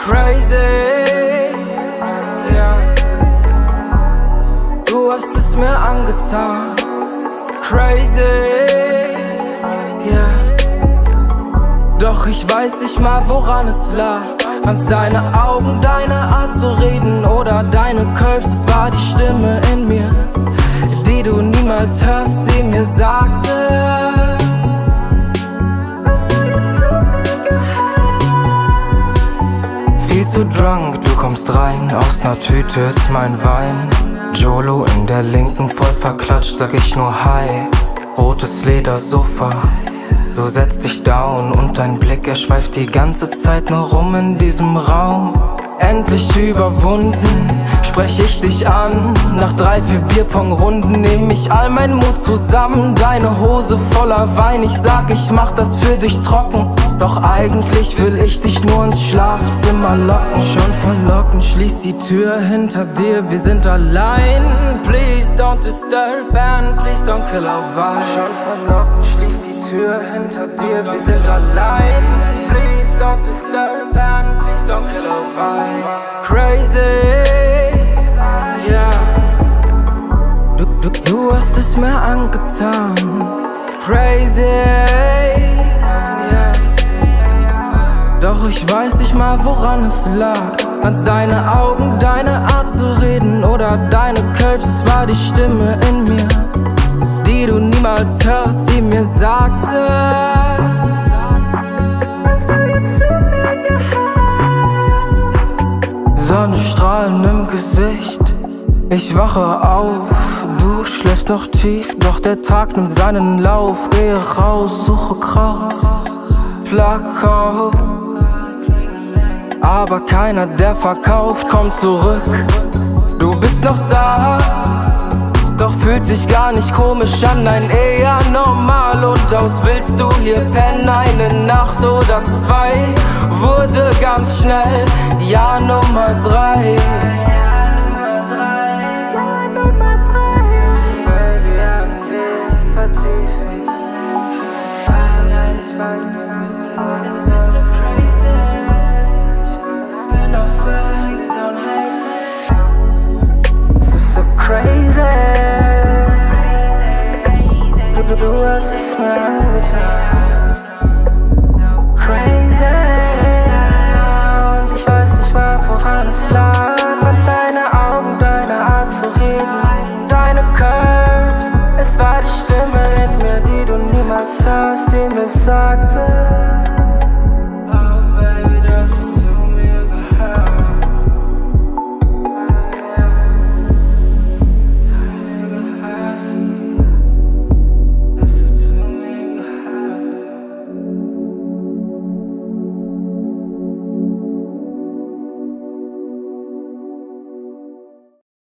crazy, yeah. Du hast es mir angetan, crazy, yeah. Doch ich weiß nicht mal, woran es lag. Waren's deine Augen, deine Art zu reden oder deine Curves? Es war die Stimme in mir, die du niemals hörst, die mir sagte: Viel zu drunk, du kommst rein, aus ner Tüte ist mein Wein. Jolo in der linken, voll verklatscht, sag ich nur Hi. Rotes Ledersofa, du setzt dich down und dein Blick, schweift die ganze Zeit nur rum in diesem Raum. Endlich überwunden, sprech ich dich an. Nach 3, 4 Bierpong-Runden nehm ich all mein Mut zusammen. Deine Hose voller Wein, ich sag, ich mach das für dich trocken. Doch eigentlich will ich dich nur ins Schlafzimmer locken. Schon verlockend, schließ die Tür hinter dir, wir sind allein. Please don't disturb and please don't kill our vibe. Schon verlockend, schließ die Tür hinter dir, wir sind allein. Please don't disturb and please don't kill our vibe. Crazy, yeah. Du hast es mir angetan, crazy. Doch ich weiß nicht mal, woran es lag. Waren's deine Augen, deine Art zu reden oder deine Curves? Es war die Stimme in mir, die du niemals hörst, die mir sagte: Hast du jetzt zu mir gehört? Sonnenstrahlen im Gesicht, ich wache auf. Du schläfst noch tief, doch der Tag nimmt seinen Lauf. Gehe raus, suche Kraut, Blackout. Aber keiner, der verkauft, kommt zurück. Du bist noch da, doch fühlt sich gar nicht komisch an, nein, eher normal. Und aus willst du hier pennen, eine Nacht oder zwei, wurde ganz schnell Jahr Nummer 3. Du hast es mir angetan, crazy. Und ich weiß nicht mal, woran es lag. Waren's deine Augen, deine Art zu reden, deine Curves? Es war die Stimme in mir, die du niemals hörst, die mir sagte: